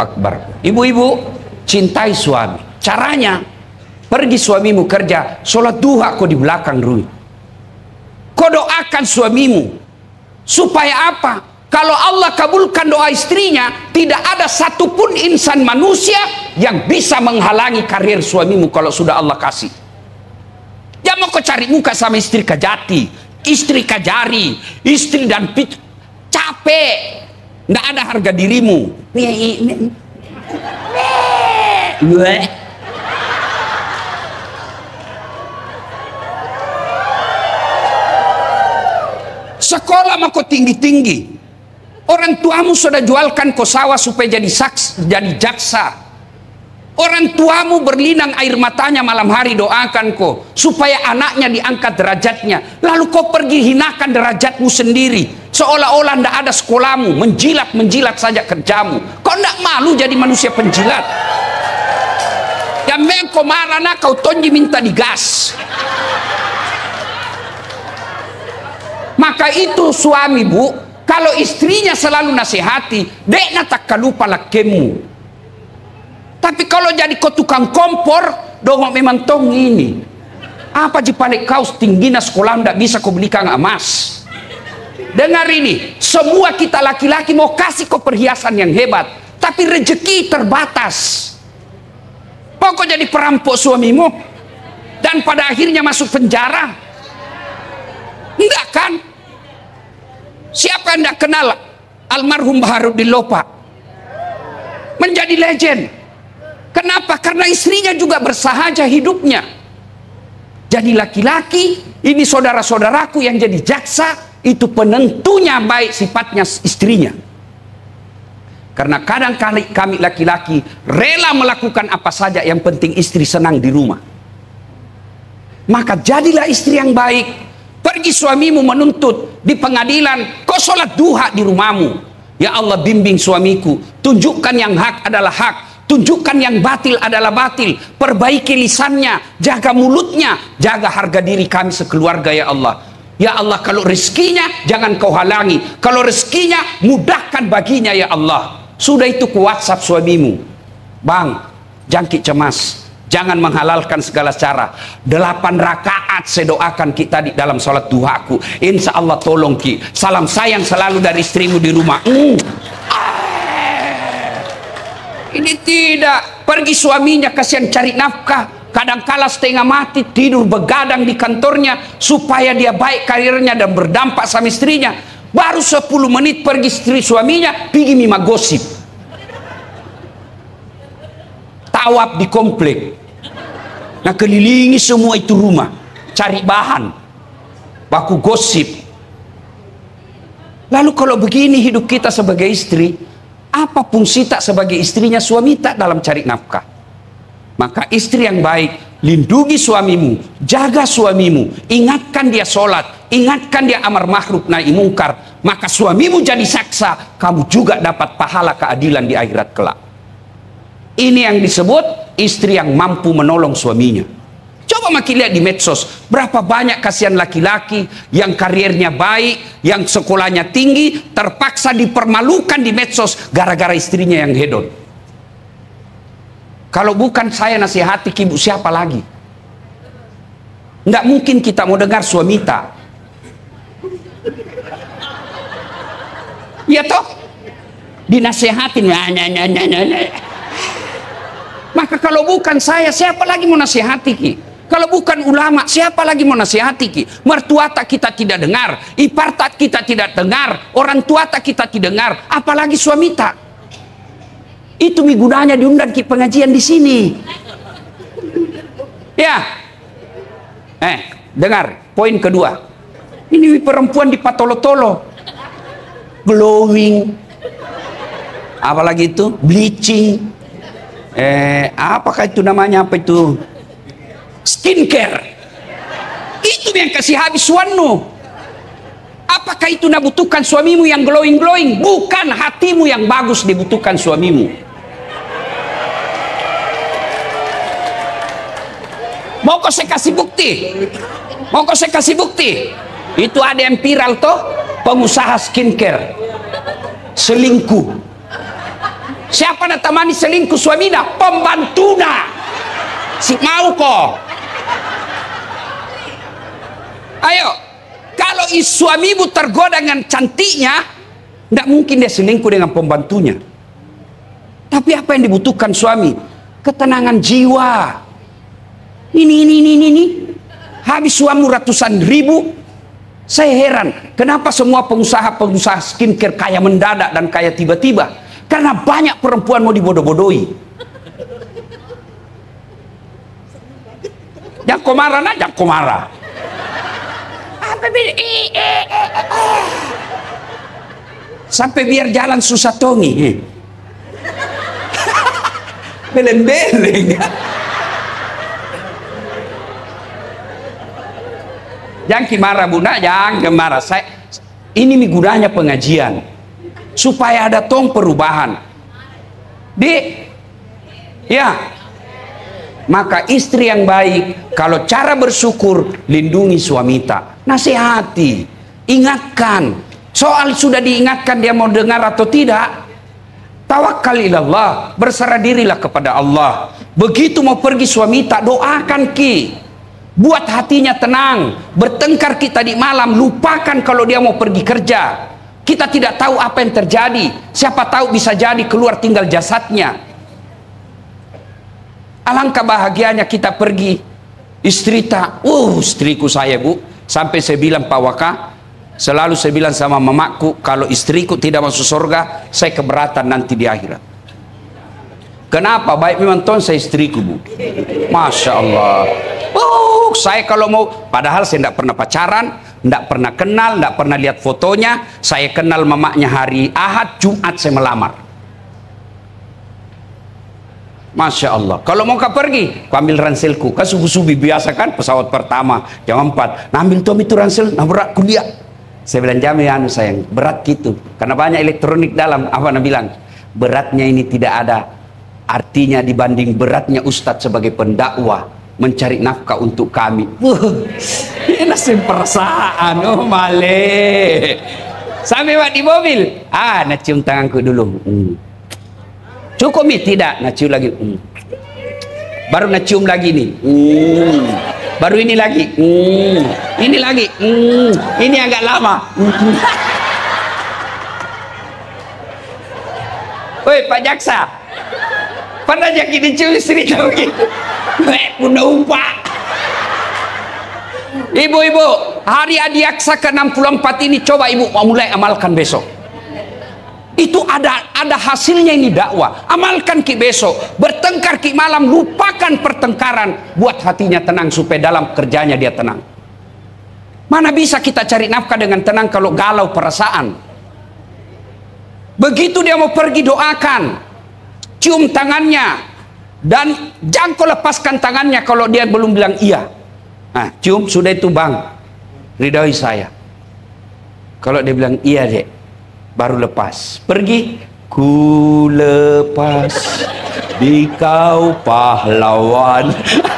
Akbar. Ibu-ibu, cintai suami. Caranya, pergi suamimu kerja, sholat duha kau di belakang Rui. Kau doakan suamimu. Supaya apa? Kalau Allah kabulkan doa istrinya, tidak ada satupun insan manusia yang bisa menghalangi karir suamimu kalau sudah Allah kasih. Jangan mau kau cari muka sama istri kajati, istri kajari, istri dan pit, capek. Nggak ada harga dirimu. Sekolah mau kau tinggi-tinggi. Orang tuamu sudah jualkan kau sawah supaya jadi saks, jadi jaksa. Orang tuamu berlinang air matanya malam hari doakan kau supaya anaknya diangkat derajatnya. Lalu kau pergi hinakan derajatmu sendiri. Seolah-olah tidak ada sekolahmu, menjilat-menjilat saja kerjamu. Kau tidak malu jadi manusia penjilat. Yang kau marah nak kau tonji minta digas. Maka itu suami, Bu. Kalau istrinya selalu nasihati, dekna tak lupa lakemu. Tapi kalau jadi kau tukang kompor, dongok memang tong ini. Apa jepalek kau setinggina sekolah ndak bisa kau belikan emas. Dengar ini, semua kita laki-laki mau kasih kau perhiasan yang hebat, tapi rezeki terbatas. Mau kau jadi perampok suamimu dan pada akhirnya masuk penjara? Enggak kan? Siapa yang tidak kenal almarhum Baharuddin Lopa? Menjadi legend. Kenapa? Karena istrinya juga bersahaja hidupnya. Jadi laki-laki, ini saudara-saudaraku yang jadi jaksa, itu penentunya baik sifatnya istrinya. Karena kadang kali kami laki-laki rela melakukan apa saja yang penting istri senang di rumah. Maka jadilah istri yang baik. Pergi suamimu menuntut di pengadilan, kau sholat duha di rumahmu. Ya Allah, bimbing suamiku, tunjukkan yang hak adalah hak, tunjukkan yang batil adalah batil, perbaiki lisannya, jaga mulutnya, jaga harga diri kami sekeluarga ya Allah. Ya Allah, kalau rezekinya jangan kau halangi, kalau rezekinya mudahkan baginya ya Allah. Sudah itu ku WhatsApp suamimu, Bang, jangkit cemas. Jangan menghalalkan segala cara. 8 rakaat saya doakan kita di dalam sholat duhaku. Insya Allah tolong ki. Salam sayang selalu dari istrimu di rumah. Ini tidak. Pergi suaminya kasihan cari nafkah. Kadangkala setengah mati tidur begadang di kantornya. Supaya dia baik karirnya dan berdampak sama istrinya. Baru 10 menit pergi istri suaminya. Pergi mima gosip. Tawab di komplek. Nah kelilingi semua itu rumah cari bahan baku gosip. Lalu kalau begini hidup kita sebagai istri, apa fungsi tak sebagai istrinya suami tak dalam cari nafkah? Maka istri yang baik, lindungi suamimu, jaga suamimu, ingatkan dia sholat, ingatkan dia amar ma'ruf nahi mungkar. Maka suamimu jadi jaksa, kamu juga dapat pahala keadilan di akhirat kelak. Ini yang disebut istri yang mampu menolong suaminya. Coba makin lihat di medsos, berapa banyak kasihan laki-laki yang karirnya baik, yang sekolahnya tinggi, terpaksa dipermalukan di medsos gara-gara istrinya yang hedon. Kalau bukan saya nasihati ibu, siapa lagi? Nggak mungkin kita mau dengar suami tak. Iya toh? Dinasehatin. Maka kalau bukan saya, siapa lagi mau nasihati ki? Kalau bukan ulama, siapa lagi mau nasihati ki? Mertua tak kita tidak dengar, ipar tak kita tidak dengar, orang tua tak kita tidak dengar, apalagi suami tak. Itu migunanya diundang ki pengajian di sini. Ya. Dengar, poin kedua. Ini perempuan dipatolo-tolo. Glowing. Apalagi itu? Bleaching. Apakah itu namanya, apa itu? Skincare. Itu yang kasih habis suamimu. Apakah itu nak butuhkan suamimu yang glowing-glowing? Bukan, hatimu yang bagus dibutuhkan suamimu. Mau kau saya kasih bukti? Mau kau saya kasih bukti? Itu ada yang viral toh, pengusaha skincare selingkuh. Siapa natamani selingkuh suaminya? Pembantuna. Si mau kok. Ayo, kalau suamimu tergoda dengan cantiknya, tidak mungkin dia selingkuh dengan pembantunya. Tapi apa yang dibutuhkan suami? Ketenangan jiwa. Ini. Habis suamimu ratusan ribu. Saya heran, kenapa semua pengusaha-pengusaha skincare kaya mendadak dan kaya tiba-tiba? Karena banyak perempuan mau dibodoh-bodohi. Jangan kau marah, nah, jangan kau marah. Sampai biar jalan susah tongi. Beleng-beleng. Jangan marah bunda, jangan marah. Saya, ini gunanya pengajian supaya ada tong perubahan. Di, ya, maka istri yang baik kalau cara bersyukur lindungi suamita, nasihati, ingatkan. Soal sudah diingatkan dia mau dengar atau tidak. Tawakkal ilallah, berserah dirilah kepada Allah. Begitu mau pergi suamita doakan ki. Buat hatinya tenang. Bertengkar kita di malam, lupakan kalau dia mau pergi kerja. Kita tidak tahu apa yang terjadi. Siapa tahu bisa jadi keluar tinggal jasadnya. Alangkah bahagianya kita pergi. Istri tak, istriku saya bu. Sampai saya bilang Pak Waka, selalu saya bilang sama mamaku, kalau istriku tidak masuk surga, saya keberatan nanti di akhirat. Kenapa? Baik memang tuan saya istriku bu. Masya Allah. Saya kalau mau, padahal saya tidak pernah pacaran, tidak pernah kenal, tidak pernah lihat fotonya. Saya kenal mamaknya hari Ahad, Jumat saya melamar. Masya Allah. Kalau mau kau pergi, kau ambil ranselku. Kan subuh-subuh biasa kan pesawat pertama jam 4. Nah ambil tuh itu ransel, nah berat kuliah. Saya bilang jamin sayang, berat gitu. Karena banyak elektronik dalam. Apa nak bilang? Beratnya ini tidak ada artinya dibanding beratnya Ustadz sebagai pendakwah. Mencari nafkah untuk kami. Ini nasib perasaan. Oh male. Sampai di mobil. Ah, nak cium tanganku dulu. Cukup mi? Tidak. Nak cium lagi. Baru nak cium lagi nih. Baru ini lagi. Ini lagi. Ini agak lama. Woi Pak Jaksa. Pernah jadi dicium istri tahu gitu. Bunda Upa. Ibu-ibu, hari adiaksa ke-64 ini coba ibu mulai amalkan besok. Itu ada hasilnya ini dakwah. Amalkan ki besok, bertengkar ki malam, lupakan pertengkaran, buat hatinya tenang supaya dalam kerjanya dia tenang. Mana bisa kita cari nafkah dengan tenang kalau galau perasaan? Begitu dia mau pergi doakan, cium tangannya. Dan jangan kau lepaskan tangannya kalau dia belum bilang iya. Nah, cium sudah itu bang, ridhoi saya. Kalau dia bilang iya dek, baru lepas. Pergi, ku lepas di kau pahlawan.